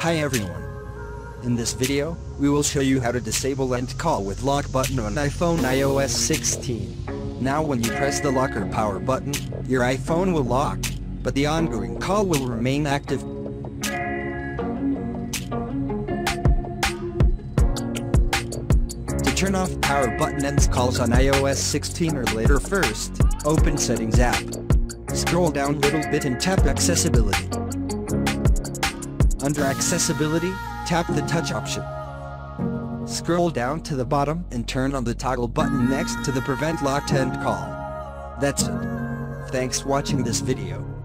Hi everyone. In this video, we will show you how to disable End Call with Lock button on iPhone iOS 16. Now when you press the lock or power button, your iPhone will lock, but the ongoing call will remain active. To turn off power button End Calls on iOS 16 or later, first, open Settings app. Scroll down little bit and tap Accessibility. Under Accessibility, tap the Touch option. Scroll down to the bottom and turn on the toggle button next to the Prevent Locked End Call. That's it. Thanks for watching this video.